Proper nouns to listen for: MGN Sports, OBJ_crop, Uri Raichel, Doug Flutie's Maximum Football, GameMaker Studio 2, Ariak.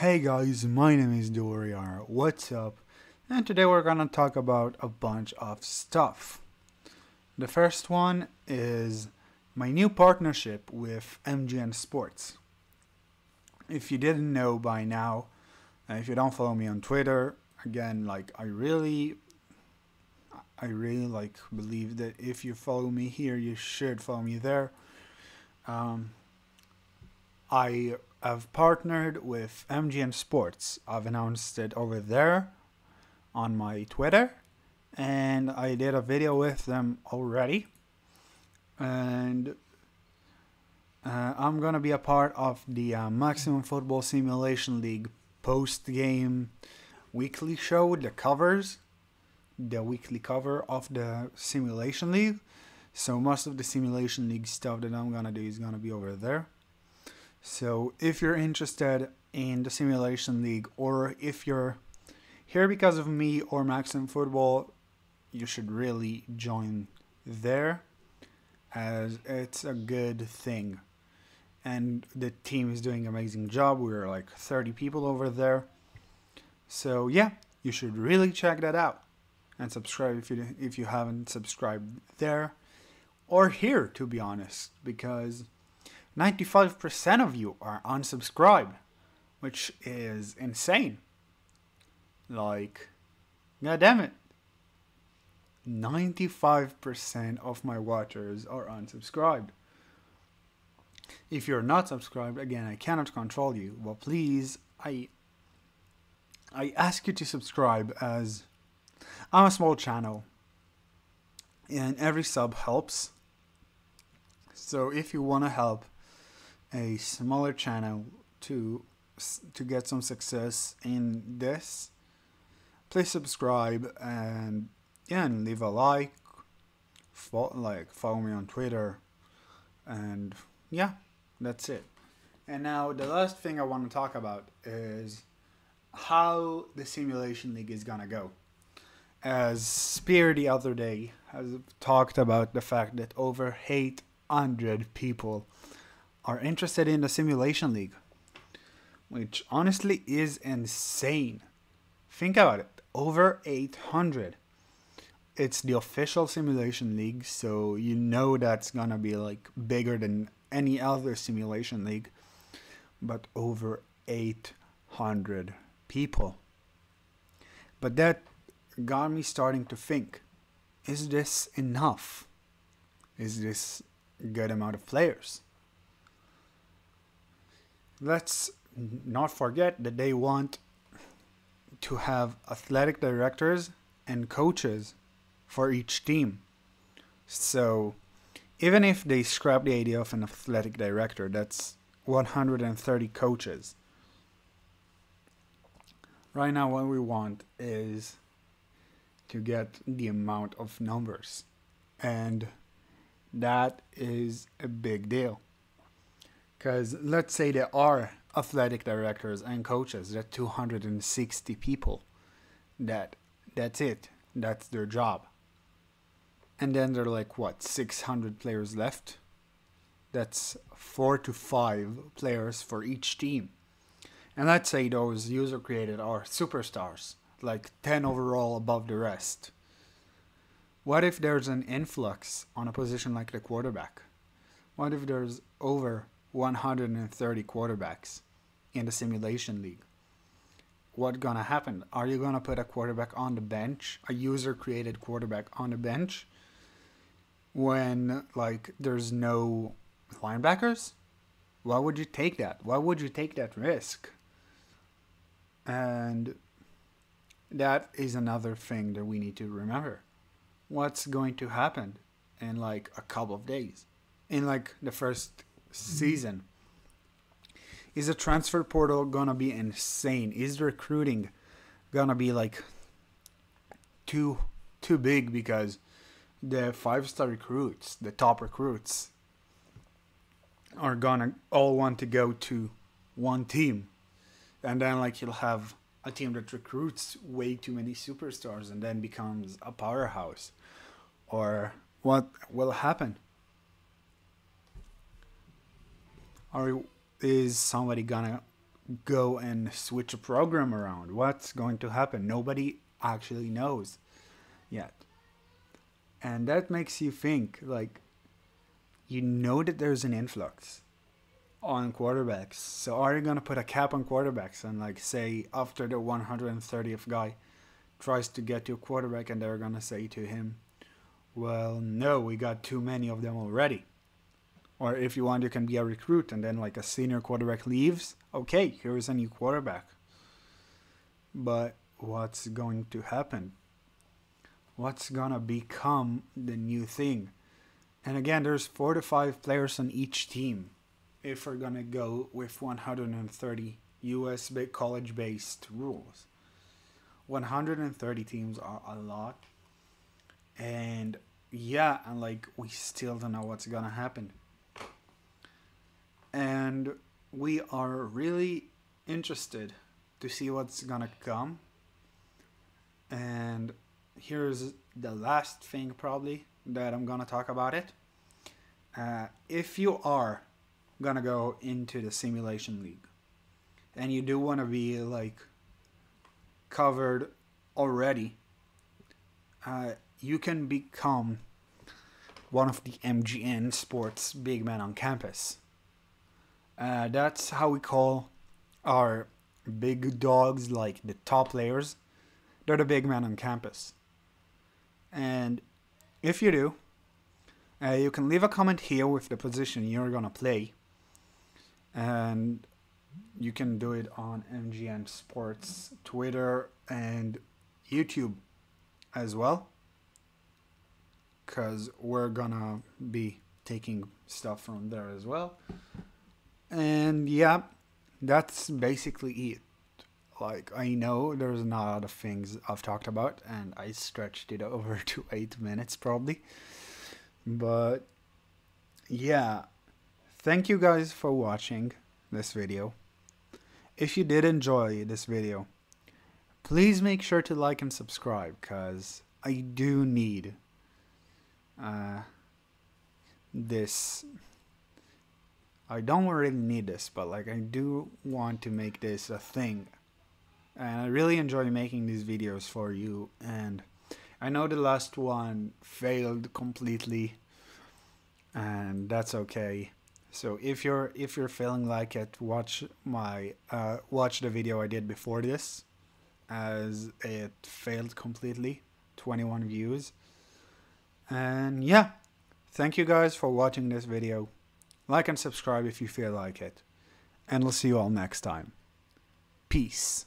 Hey guys, my name is Uri Raichel. What's up? And today we're gonna talk about a bunch of stuff. The first one is my new partnership with MGN Sports. If you didn't know by now, if you don't follow me on Twitter, again, like I really like believe that if you follow me here, you should follow me there. I've partnered with MGN Sports. I've announced it over there on my Twitter, and I did a video with them already, and I'm gonna be a part of the Maximum Football Simulation League post-game weekly show, the weekly cover of the Simulation League. So most of the Simulation League stuff that I'm gonna do is gonna be over there. So if you're interested in the Simulation League, or if you're here because of me or Maximum Football, you should really join there, as it's a good thing. And the team is doing an amazing job. We're like 30 people over there. So yeah, you should really check that out. And subscribe if you haven't subscribed there or here, to be honest, because 95% of you are unsubscribed, which is insane. Like, god damn it. 95% of my watchers are unsubscribed. If you're not subscribed, again, I cannot control you, but please, I ask you to subscribe, as I'm a small channel and every sub helps. So if you want to help a smaller channel to get some success in this, please subscribe, and yeah, and leave a like, follow me on Twitter, and yeah, that's it. And now the last thing I want to talk about is how the Simulation League is gonna go. As Spear the other day has talked about the fact that over 800 people are interested in the Simulation League, which honestly is insane. Think about it, over 800. It's the official Simulation League, so you know that's gonna be like bigger than any other Simulation League, but over 800 people. But that got me starting to think, is this enough? Is this a good amount of players? Let's not forget that they want to have athletic directors and coaches for each team. So even if they scrap the idea of an athletic director, that's 130 coaches. Right now what we want is to get the amount of numbers, and that is a big deal, because let's say there are athletic directors and coaches, that 260 people, that's it, that's their job, and then there are like what, 600 players left. That's 4 to 5 players for each team, and let's say those user created are superstars, like 10 overall above the rest. What if there's an influx on a position like the quarterback? What if there's over 130 quarterbacks in the Simulation League? What's gonna happen? Are you gonna put a quarterback on the bench, a user created quarterback on the bench, when like there's no linebackers? Why would you take that? Why would you take that risk? And that is another thing that we need to remember. What's going to happen in like a couple of days, in like the first season? Is the transfer portal gonna be insane? Is recruiting gonna be like too big, because the 5-star recruits, the top recruits, are gonna all want to go to one team, and then like you'll have a team that recruits way too many superstars and then becomes a powerhouse? Or what will happen? Or is somebody gonna go and switch a program around. What's going to happen? Nobody actually knows yet. And that makes you think, like, you know that there's an influx on quarterbacks. So are you going to put a cap on quarterbacks and, like, say after the 130th guy tries to get to a quarterback and they're going to say to him, well, no, we got too many of them already. Or if you want, you can be a recruit and then like a senior quarterback leaves. Okay, here is a new quarterback. But what's going to happen? What's going to become the new thing? And again, there's 4 to 5 players on each team. If we're going to go with 130 US college-based rules. 130 teams are a lot. And yeah, and like we still don't know what's going to happen. And we are really interested to see what's going to come. And here's the last thing probably that I'm going to talk about it. If you are going to go into the simulation league and you do want to be like covered already, you can become one of the MGN Sports big men on campus. That's how we call our big dogs, like the top players. They're the big men on campus. And if you do, you can leave a comment here with the position you're gonna play. And you can do it on MGN Sports, Twitter, and YouTube as well. Because we're gonna be taking stuff from there as well. And yeah, that's basically it. Like, I know there's not a lot of things I've talked about, and I stretched it over to 8 minutes probably. But yeah, thank you guys for watching this video. If you did enjoy this video, please make sure to like and subscribe, because I do need this. I don't really need this, but like I do want to make this a thing. And I really enjoy making these videos for you. And I know the last one failed completely, and that's okay. So if you're feeling like it, watch my watch the video I did before this, as it failed completely, 21 views. And yeah, thank you guys for watching this video. Like and subscribe if you feel like it. And we'll see you all next time. Peace.